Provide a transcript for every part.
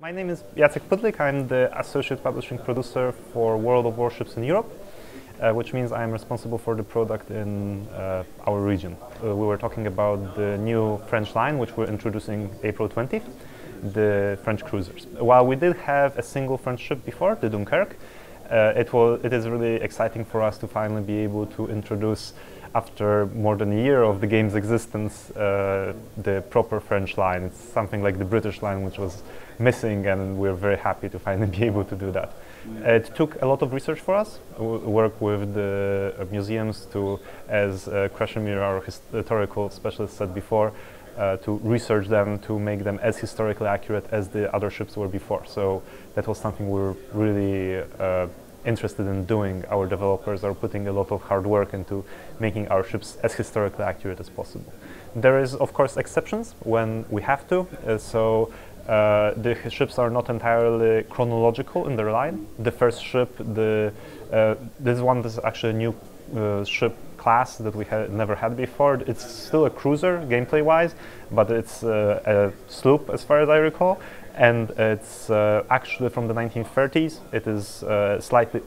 My name is Jacek Pudlik. I'm the associate publishing producer for World of Warships in Europe, which means I'm responsible for the product in our region. We were talking about the new French line, which we're introducing April 20th, the French cruisers. While we did have a single French ship before, the Dunkerque, it is really exciting for us to finally be able to introduce, after more than a year of the game's existence, the proper French line. It's something like the British line, which was missing, and we're very happy to finally be able to do that. It took a lot of research for us, work with the museums to, as Krasimir, our historical specialist, said before, to research them, to make them as historically accurate as the other ships were before. So that was something we were really interested in doing. Our developers are putting a lot of hard work into making our ships as historically accurate as possible. There is, of course, exceptions when we have to. The ships are not entirely chronological in their line. The first ship, this is actually a new ship class that we never had before. It's still a cruiser gameplay-wise, but it's a sloop as far as I recall. And it's actually from the 1930s. It is slightly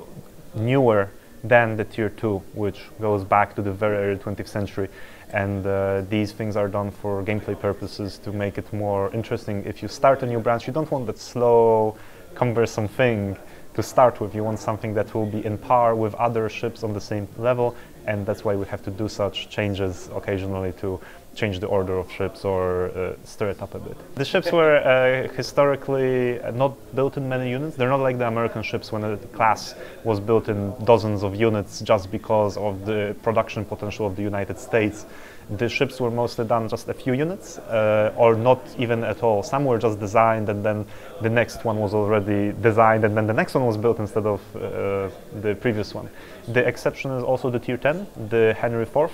newer than the Tier 2, which goes back to the very early 20th century. And these things are done for gameplay purposes to make it more interesting. If you start a new branch, you don't want that slow, cumbersome thing to start with. You want something that will be in par with other ships on the same level, and that's why we have to do such changes occasionally to change the order of ships or stir it up a bit. The ships were historically not built in many units. They're not like the American ships when a class was built in dozens of units just because of the production potential of the United States. The ships were mostly done just a few units or not even at all. Some were just designed and then the next one was already designed and then the next one was built instead of the previous one. The exception is also the Tier 10, the Henry IV,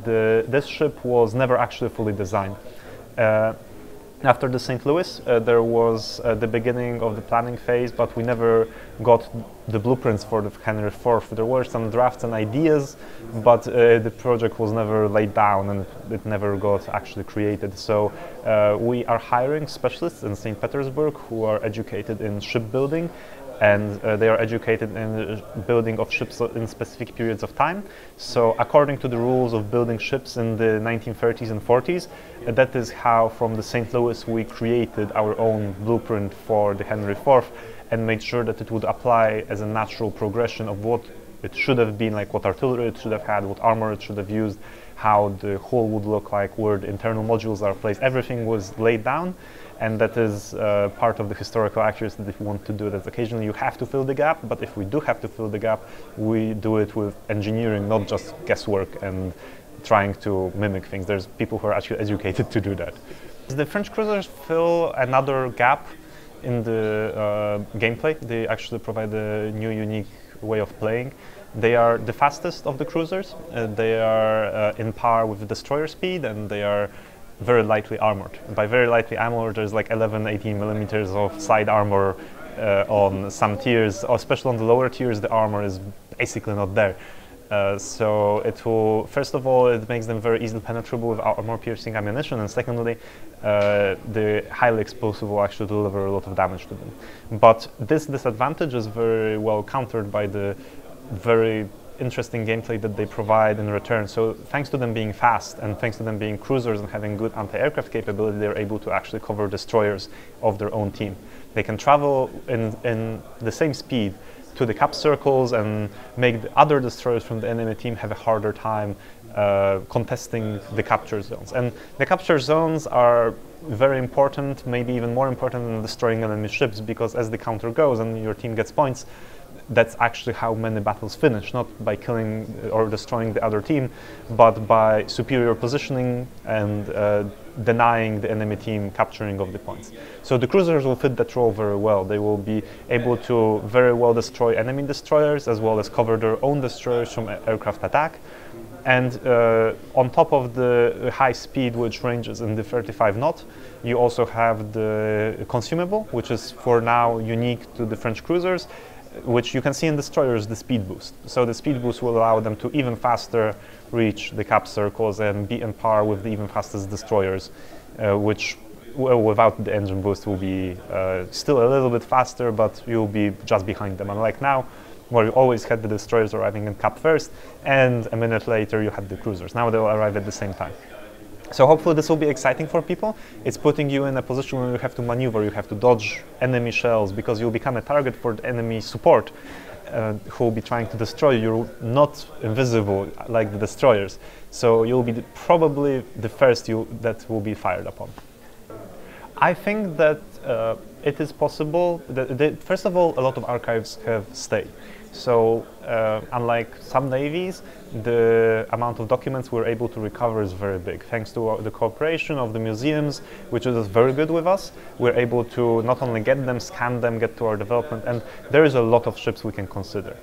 this ship was never actually fully designed. After the St. Louis, there was the beginning of the planning phase, but we never got the blueprints for the Henry IV. There were some drafts and ideas, but the project was never laid down and it never got actually created. So we are hiring specialists in St. Petersburg who are educated in shipbuilding, and they are educated in the building of ships in specific periods of time. So according to the rules of building ships in the 1930s and 40s, that is how from the St. Louis we created our own blueprint for the Henry IV and made sure that it would apply as a natural progression of what it should have been, like what artillery it should have had, what armor it should have used, how the hull would look like, where the internal modules are placed. Everything was laid down, and that is part of the historical accuracy that we want to do. That occasionally you have to fill the gap, but if we do have to fill the gap, we do it with engineering, not just guesswork and trying to mimic things. There's people who are actually educated to do that. The French cruisers fill another gap in the gameplay. They actually provide a new, unique way of playing. They are the fastest of the cruisers. They are in par with the destroyer speed, and they are very lightly armored. By very lightly armored, there's like 11–18 millimeters of side armor on some tiers, especially on the lower tiers. The armor is basically not there. So it will, first of all, it makes them very easily penetrable with armor-piercing ammunition, and secondly, the highly explosive will actually deliver a lot of damage to them. But this disadvantage is very well countered by the very interesting gameplay that they provide in return. So thanks to them being fast and thanks to them being cruisers and having good anti-aircraft capability, they're able to actually cover destroyers of their own team. They can travel in the same speed to the cap circles and make the other destroyers from the enemy team have a harder time contesting the capture zones. And the capture zones are very important, maybe even more important than destroying enemy ships, because as the counter goes and your team gets points, that's actually how many battles finish, not by killing or destroying the other team, but by superior positioning and denying the enemy team capturing of the points. So the cruisers will fit that role very well. They will be able to very well destroy enemy destroyers as well as cover their own destroyers from aircraft attack. And on top of the high speed, which ranges in the 35 knot, you also have the consumable, which is for now unique to the French cruisers, which you can see in destroyers, the speed boost. So the speed boost will allow them to even faster reach the cap circles and be on par with the even fastest destroyers, which without the engine boost will be still a little bit faster, but you'll be just behind them. Unlike now, where you always had the destroyers arriving in cap first, and a minute later you had the cruisers. Now they'll arrive at the same time. So hopefully this will be exciting for people. It's putting you in a position where you have to maneuver, you have to dodge enemy shells, because you'll become a target for the enemy support, who will be trying to destroy you. You're not invisible like the destroyers, so you'll be probably the first that will be fired upon. I think that it is possible that, first of all, a lot of archives have stayed. So unlike some navies, the amount of documents we're able to recover is very big. Thanks to the cooperation of the museums, which is very good with us, we're able to not only get them, scan them, get to our development, and there is a lot of ships we can consider.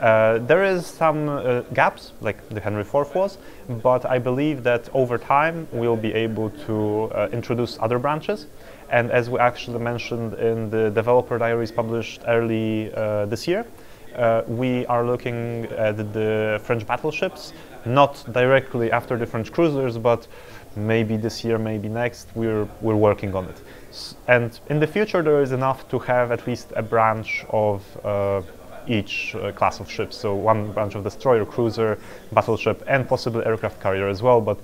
There is some gaps, like the Henry IV was, but I believe that over time we'll be able to introduce other branches. And as we actually mentioned in the developer diaries published early this year, we are looking at the French battleships, not directly after the French cruisers, but maybe this year, maybe next. We're working on it. And in the future, there is enough to have at least a branch of each class of ships. So one branch of destroyer, cruiser, battleship, and possibly aircraft carrier as well. But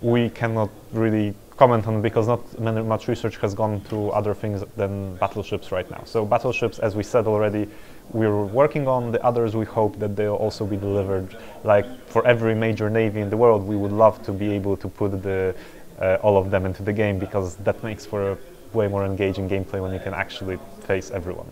we cannot really comment on, because not much research has gone to other things than battleships right now. So battleships, as we said already, we're working on. The others, we hope that they'll also be delivered. Like for every major navy in the world, we would love to be able to put the, all of them into the game, because that makes for a way more engaging gameplay when you can actually face everyone.